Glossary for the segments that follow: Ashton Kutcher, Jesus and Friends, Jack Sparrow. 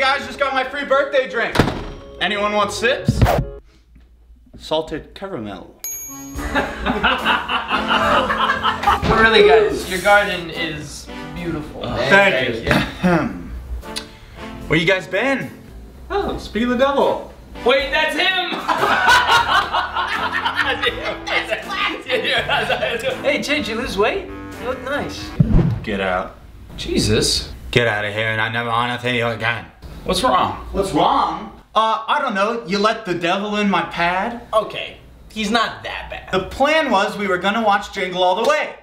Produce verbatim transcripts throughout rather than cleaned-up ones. Hey guys, just got my free birthday drink. Anyone want sips? Salted caramel. Really guys, your garden is beautiful. Oh, thank, thank you. you. Where you guys been? Oh, Speed the Devil. Wait, that's him! Hey, did you lose weight? You look nice. Get out. Jesus. Get out of here and I never want to tell you again. What's wrong? What's wrong? Uh, I don't know. You let the devil in my pad? Okay, he's not that bad. The plan was we were gonna watch Jingle All the Way.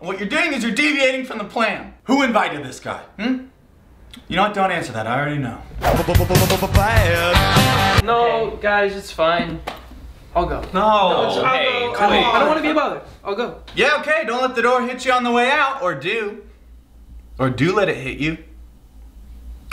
And what you're doing is you're deviating from the plan. Who invited this guy? Hmm? You know what? Don't answer that. I already know. No, guys, it's fine. I'll go. No. no hey, I'll go. I, don't, I don't want to be bothered. I'll go. Yeah, okay. Don't let the door hit you on the way out, or do. Or do let it hit you.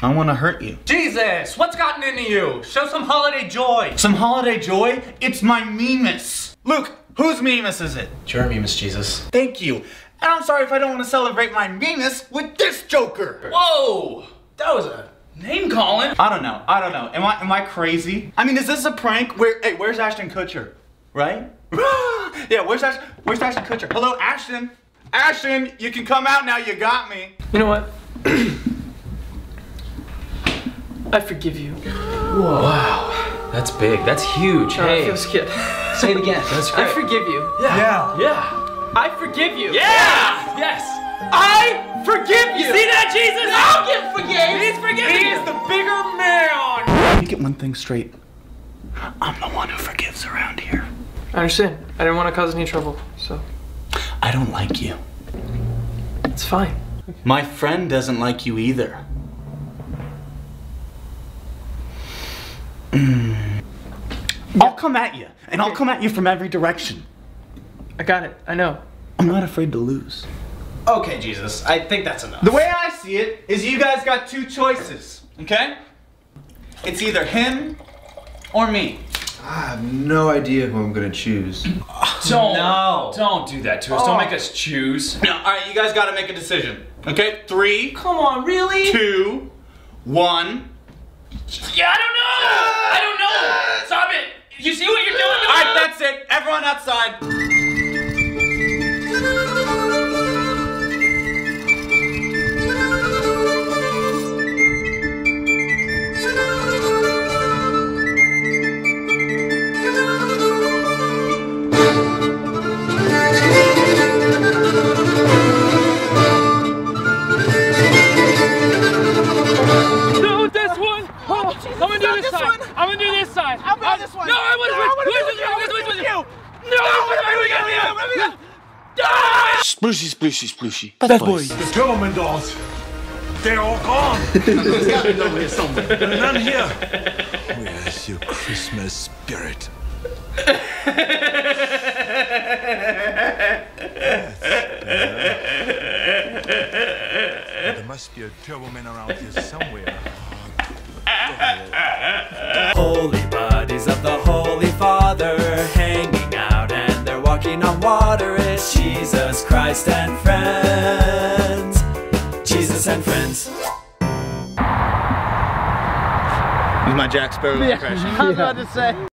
I want to hurt you. Jesus, what's gotten into you? Show some holiday joy. Some holiday joy? It's my memes. Luke, whose memes is it? Your memes, Jesus. Thank you. And I'm sorry if I don't want to celebrate my meanness with this joker. Whoa! That was a name calling. I don't know. I don't know. Am I am I crazy? I mean, is this a prank? Where? Hey, where's Ashton Kutcher? Right? Yeah. Where's Ashton? Where's Ashton Kutcher? Hello, Ashton. Ashton, you can come out now. You got me. You know what? I forgive you. Whoa. Wow. That's big. That's huge. Oh, hey. I feel scared. Say it again. That's great. I forgive you. Yeah. Yeah. Yeah. I forgive you. Yeah! Yes! I forgive you! See that, Jesus? I'll get forgiven! He's forgiven! He's the bigger man! Let me get one thing straight. I'm the one who forgives around here. I understand. I didn't want to cause any trouble, so. I don't like you. It's fine. My friend doesn't like you either. I'll come at you, and I'll come at you from every direction. I got it, I know. I'm not afraid to lose. Okay, Jesus, I think that's enough. The way I see it is you guys got two choices, okay? It's either him or me. I have no idea who I'm gonna choose. Don't, no. Don't do that to us, oh. Don't make us choose. No, all right, you guys gotta make a decision, okay? Three. Come on, really? Two, one. Yeah, I don't know, I don't know, stop it. You see what you're doing? All right, that's it, everyone outside. Splooshy, splooshy, splooshy. Bad, Bad boys. boys. The German dolls, they're all gone. There's got to be none here somewhere. There's none here. Where's your Christmas spirit? There must be a German around here somewhere. Holy bodies of the Holy Father hanging out and they're walking on water. It's Jesus Christ and friends. Jesus and friends. This is my Jack Sparrow impression. Yeah, I was about to say.